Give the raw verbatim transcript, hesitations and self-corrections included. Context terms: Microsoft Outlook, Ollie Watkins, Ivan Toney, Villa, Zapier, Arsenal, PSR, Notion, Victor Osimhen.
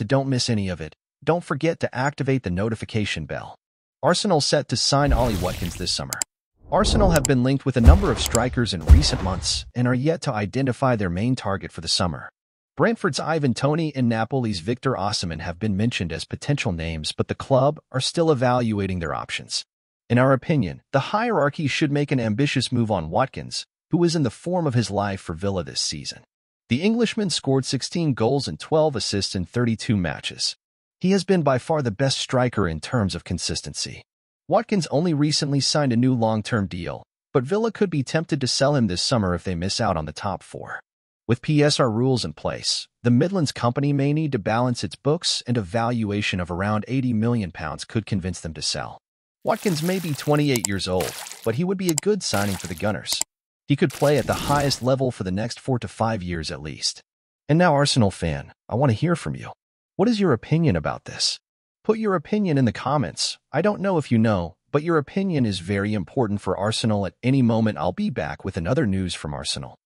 to don't miss any of it, don't forget to activate the notification bell. Arsenal set to sign Ollie Watkins this summer. Arsenal have been linked with a number of strikers in recent months and are yet to identify their main target for the summer. Brentford's Ivan Toney and Napoli's Victor Osimhen have been mentioned as potential names, but the club are still evaluating their options. In our opinion, the hierarchy should make an ambitious move on Watkins, who is in the form of his life for Villa this season. The Englishman scored sixteen goals and twelve assists in thirty-two matches. He has been by far the best striker in terms of consistency. Watkins only recently signed a new long-term deal, but Villa could be tempted to sell him this summer if they miss out on the top four. With P S R rules in place, the Midlands company may need to balance its books, and a valuation of around eighty million pounds could convince them to sell. Watkins may be twenty-eight years old, but he would be a good signing for the Gunners. He could play at the highest level for the next four to five years at least. And now, Arsenal fan, I want to hear from you. What is your opinion about this? Put your opinion in the comments. I don't know if you know, but your opinion is very important for Arsenal at any moment. I'll be back with another news from Arsenal.